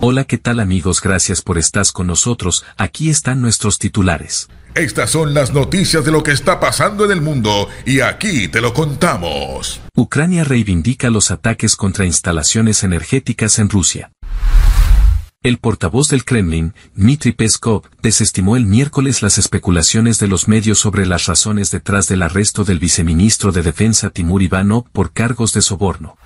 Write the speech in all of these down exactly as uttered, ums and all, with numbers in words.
Hola, ¿qué tal amigos? Gracias por estar con nosotros. Aquí están nuestros titulares. Estas son las noticias de lo que está pasando en el mundo y aquí te lo contamos. Ucrania reivindica los ataques contra instalaciones energéticas en Rusia. El portavoz del Kremlin, Dmitry Peskov, desestimó el miércoles las especulaciones de los medios sobre las razones detrás del arresto del viceministro de Defensa Timur Ivanov por cargos de soborno.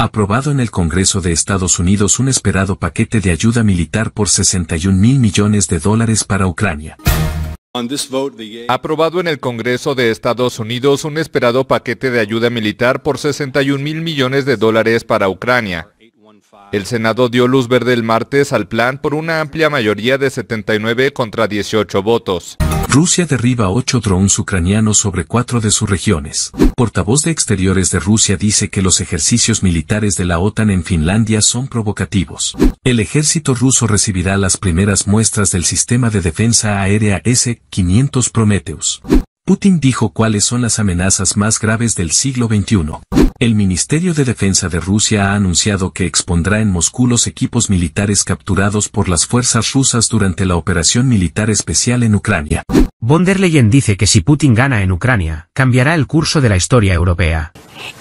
Aprobado en el Congreso de Estados Unidos un esperado paquete de ayuda militar por sesenta y un mil millones de dólares para Ucrania. Aprobado en el Congreso de Estados Unidos un esperado paquete de ayuda militar por sesenta y un mil millones de dólares para Ucrania. El Senado dio luz verde el martes al plan por una amplia mayoría de setenta y nueve contra dieciocho votos. Rusia derriba ocho drones ucranianos sobre cuatro de sus regiones. Portavoz de Exteriores de Rusia dice que los ejercicios militares de la OTAN en Finlandia son provocativos. El ejército ruso recibirá las primeras muestras del sistema de defensa aérea ese quinientos Prometheus. Putin dijo cuáles son las amenazas más graves del siglo veintiuno. El Ministerio de Defensa de Rusia ha anunciado que expondrá en Moscú los equipos militares capturados por las fuerzas rusas durante la operación militar especial en Ucrania. Von der Leyen dice que si Putin gana en Ucrania, cambiará el curso de la historia europea.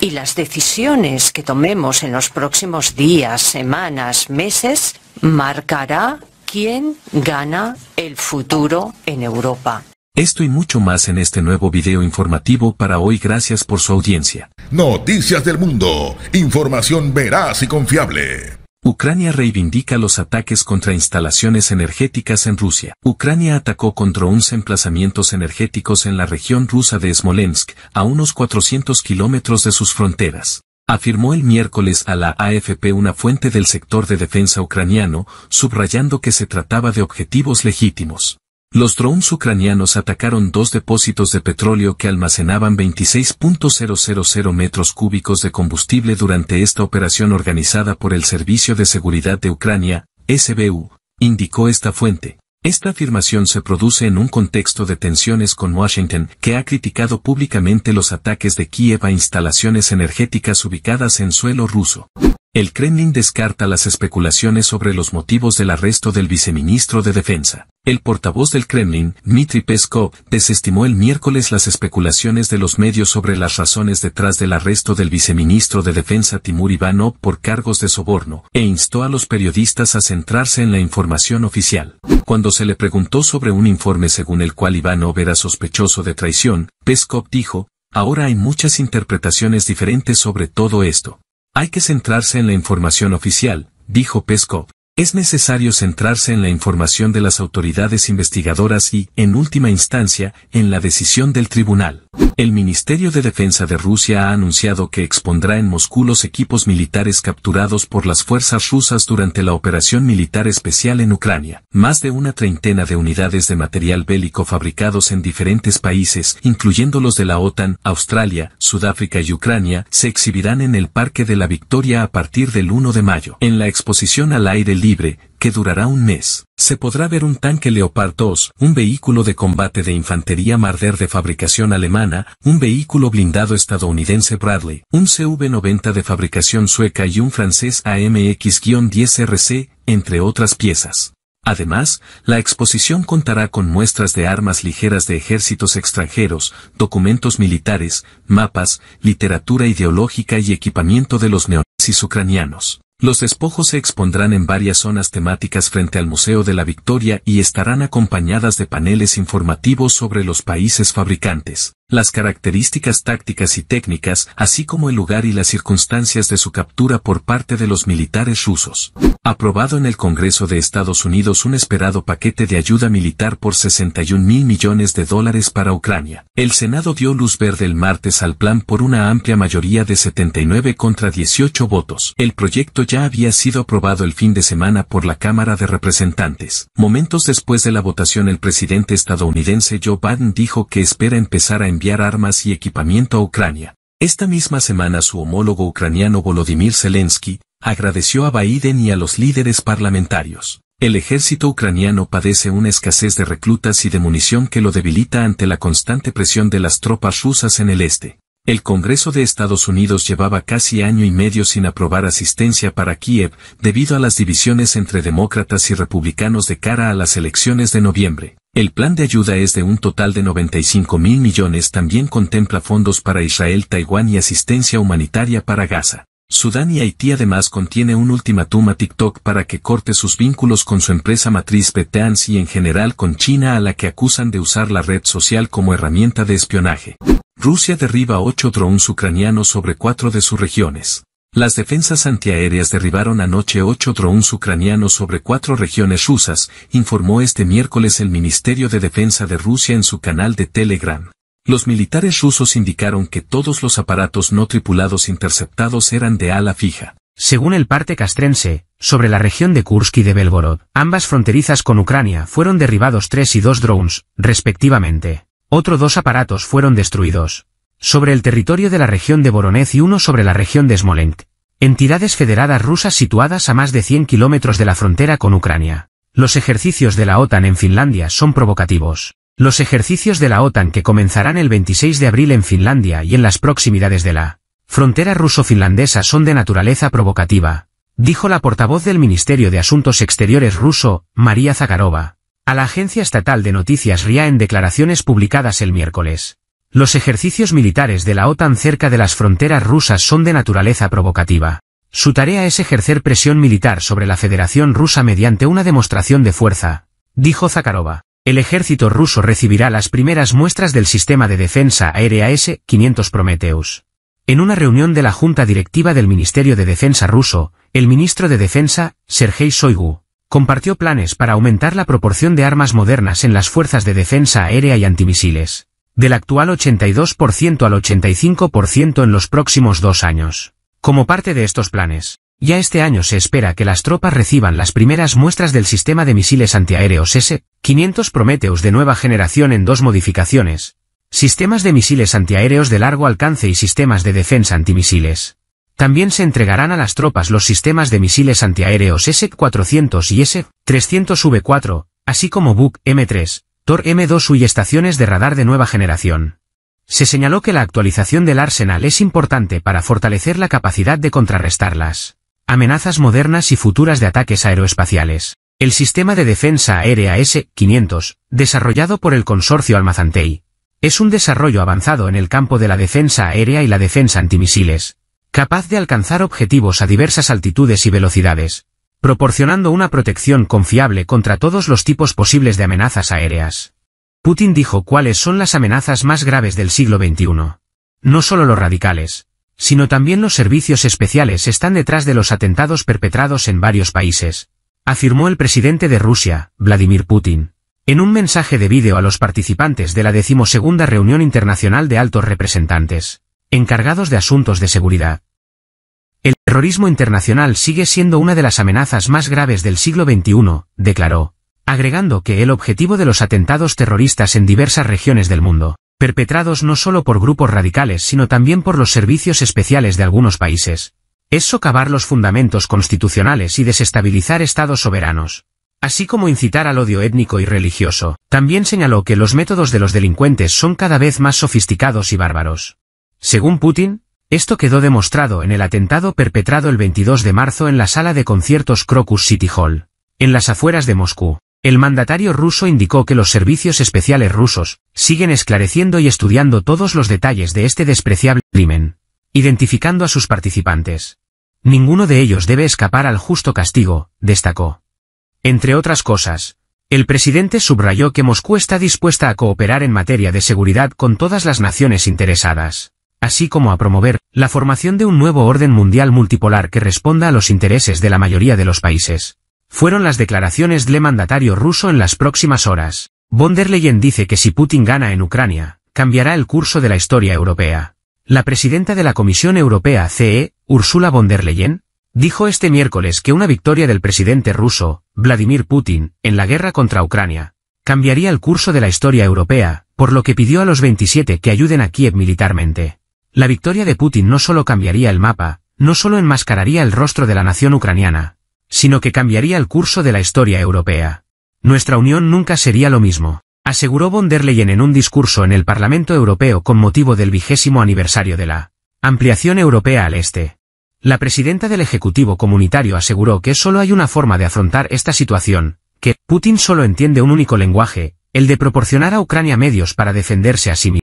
Y las decisiones que tomemos en los próximos días, semanas, meses, marcará quién gana el futuro en Europa. Esto y mucho más en este nuevo video informativo para hoy. Gracias por su audiencia. Noticias del mundo. Información veraz y confiable. Ucrania reivindica los ataques contra instalaciones energéticas en Rusia. Ucrania atacó contra unos emplazamientos energéticos en la región rusa de Smolensk, a unos cuatrocientos kilómetros de sus fronteras. Afirmó el miércoles a la A F P una fuente del sector de defensa ucraniano, subrayando que se trataba de objetivos legítimos. Los drones ucranianos atacaron dos depósitos de petróleo que almacenaban veintiséis mil metros cúbicos de combustible durante esta operación organizada por el Servicio de Seguridad de Ucrania, S B U, indicó esta fuente. Esta afirmación se produce en un contexto de tensiones con Washington, que ha criticado públicamente los ataques de Kiev a instalaciones energéticas ubicadas en suelo ruso. El Kremlin descarta las especulaciones sobre los motivos del arresto del viceministro de Defensa. El portavoz del Kremlin, Dmitry Peskov, desestimó el miércoles las especulaciones de los medios sobre las razones detrás del arresto del viceministro de Defensa Timur Ivanov por cargos de soborno, e instó a los periodistas a centrarse en la información oficial. Cuando se le preguntó sobre un informe según el cual Ivanov era sospechoso de traición, Peskov dijo, "Ahora hay muchas interpretaciones diferentes sobre todo esto. Hay que centrarse en la información oficial", dijo Peskov. Es necesario centrarse en la información de las autoridades investigadoras y, en última instancia, en la decisión del tribunal. El Ministerio de Defensa de Rusia ha anunciado que expondrá en Moscú los equipos militares capturados por las fuerzas rusas durante la operación militar especial en Ucrania. Más de una treintena de unidades de material bélico fabricados en diferentes países, incluyendo los de la OTAN, Australia, Sudáfrica y Ucrania, se exhibirán en el Parque de la Victoria a partir del uno de mayo. En la exposición al aire libre, que durará un mes, se podrá ver un tanque Leopard dos, un vehículo de combate de infantería Marder de fabricación alemana, un vehículo blindado estadounidense Bradley, un C V noventa de fabricación sueca y un francés A M X diez R C, entre otras piezas. Además, la exposición contará con muestras de armas ligeras de ejércitos extranjeros, documentos militares, mapas, literatura ideológica y equipamiento de los neonazis ucranianos. Los despojos se expondrán en varias zonas temáticas frente al Museo de la Victoria y estarán acompañadas de paneles informativos sobre los países fabricantes, las características tácticas y técnicas, así como el lugar y las circunstancias de su captura por parte de los militares rusos. Aprobado en el Congreso de Estados Unidos un esperado paquete de ayuda militar por sesenta y un mil millones de dólares para Ucrania. El Senado dio luz verde el martes al plan por una amplia mayoría de setenta y nueve contra dieciocho votos. El proyecto ya había sido aprobado el fin de semana por la Cámara de Representantes. Momentos después de la votación, el presidente estadounidense Joe Biden dijo que espera empezar a enviar armas y equipamiento a Ucrania. Esta misma semana su homólogo ucraniano Volodymyr Zelensky agradeció a Biden y a los líderes parlamentarios. El ejército ucraniano padece una escasez de reclutas y de munición que lo debilita ante la constante presión de las tropas rusas en el este. El Congreso de Estados Unidos llevaba casi año y medio sin aprobar asistencia para Kiev, debido a las divisiones entre demócratas y republicanos de cara a las elecciones de noviembre. El plan de ayuda es de un total de noventa y cinco mil millones, también contempla fondos para Israel, Taiwán y asistencia humanitaria para Gaza, Sudán y Haití. Además contiene un ultimátum a TikTok para que corte sus vínculos con su empresa matriz ByteDance y en general con China, a la que acusan de usar la red social como herramienta de espionaje. Rusia derriba ocho drones ucranianos sobre cuatro de sus regiones. Las defensas antiaéreas derribaron anoche ocho drones ucranianos sobre cuatro regiones rusas, informó este miércoles el Ministerio de Defensa de Rusia en su canal de Telegram. Los militares rusos indicaron que todos los aparatos no tripulados interceptados eran de ala fija. Según el parte castrense, sobre la región de Kursk y de Belgorod, ambas fronterizas con Ucrania, fueron derribados tres y dos drones, respectivamente. Otros dos aparatos fueron destruidos. Sobre el territorio de la región de Voronezh y uno sobre la región de Smolensk. Entidades federadas rusas situadas a más de cien kilómetros de la frontera con Ucrania. Los ejercicios de la OTAN en Finlandia son provocativos. Los ejercicios de la OTAN, que comenzarán el veintiséis de abril en Finlandia y en las proximidades de la frontera ruso-finlandesa, son de naturaleza provocativa, dijo la portavoz del Ministerio de Asuntos Exteriores ruso, María Zakharova, a la agencia estatal de noticias R I A en declaraciones publicadas el miércoles. Los ejercicios militares de la OTAN cerca de las fronteras rusas son de naturaleza provocativa. Su tarea es ejercer presión militar sobre la Federación Rusa mediante una demostración de fuerza, dijo Zakharova. El ejército ruso recibirá las primeras muestras del sistema de defensa aérea ese quinientos Prometheus. En una reunión de la Junta Directiva del Ministerio de Defensa ruso, el ministro de Defensa, Sergei Shoigu, compartió planes para aumentar la proporción de armas modernas en las fuerzas de defensa aérea y antimisiles, del actual ochenta y dos por ciento al ochenta y cinco por ciento en los próximos dos años. Como parte de estos planes, ya este año se espera que las tropas reciban las primeras muestras del sistema de misiles antiaéreos ese quinientos Prometheus de nueva generación en dos modificaciones, sistemas de misiles antiaéreos de largo alcance y sistemas de defensa antimisiles. También se entregarán a las tropas los sistemas de misiles antiaéreos ese cuatrocientos y ese trescientos ve cuatro, así como Buk eme tres, Tor eme dos y estaciones de radar de nueva generación. Se señaló que la actualización del arsenal es importante para fortalecer la capacidad de contrarrestar las amenazas modernas y futuras de ataques aeroespaciales. El sistema de defensa aérea ese quinientos, desarrollado por el consorcio Almaz-Antey, es un desarrollo avanzado en el campo de la defensa aérea y la defensa antimisiles, capaz de alcanzar objetivos a diversas altitudes y velocidades, proporcionando una protección confiable contra todos los tipos posibles de amenazas aéreas. Putin dijo cuáles son las amenazas más graves del siglo veintiuno. No solo los radicales, sino también los servicios especiales están detrás de los atentados perpetrados en varios países, afirmó el presidente de Rusia, Vladimir Putin, en un mensaje de vídeo a los participantes de la decimosegunda reunión internacional de altos representantes, encargados de asuntos de seguridad. El terrorismo internacional sigue siendo una de las amenazas más graves del siglo veintiuno, declaró, agregando que el objetivo de los atentados terroristas en diversas regiones del mundo, perpetrados no solo por grupos radicales sino también por los servicios especiales de algunos países, es socavar los fundamentos constitucionales y desestabilizar estados soberanos, así como incitar al odio étnico y religioso. También señaló que los métodos de los delincuentes son cada vez más sofisticados y bárbaros. Según Putin, esto quedó demostrado en el atentado perpetrado el veintidós de marzo en la sala de conciertos Crocus City Hall, en las afueras de Moscú. El mandatario ruso indicó que los servicios especiales rusos siguen esclareciendo y estudiando todos los detalles de este despreciable crimen, identificando a sus participantes. Ninguno de ellos debe escapar al justo castigo, destacó. Entre otras cosas, el presidente subrayó que Moscú está dispuesta a cooperar en materia de seguridad con todas las naciones interesadas, así como a promover la formación de un nuevo orden mundial multipolar que responda a los intereses de la mayoría de los países. Fueron las declaraciones del mandatario ruso en las próximas horas. Von der Leyen dice que si Putin gana en Ucrania, cambiará el curso de la historia europea. La presidenta de la Comisión Europea C E, Ursula von der Leyen, dijo este miércoles que una victoria del presidente ruso, Vladimir Putin, en la guerra contra Ucrania, cambiaría el curso de la historia europea, por lo que pidió a los veintisiete que ayuden a Kiev militarmente. La victoria de Putin no solo cambiaría el mapa, no solo enmascararía el rostro de la nación ucraniana, sino que cambiaría el curso de la historia europea. Nuestra unión nunca sería lo mismo. aseguró von der Leyen en un discurso en el Parlamento Europeo con motivo del vigésimo aniversario de la ampliación europea al este. La presidenta del Ejecutivo Comunitario aseguró que solo hay una forma de afrontar esta situación, que Putin solo entiende un único lenguaje, el de proporcionar a Ucrania medios para defenderse a sí mismo.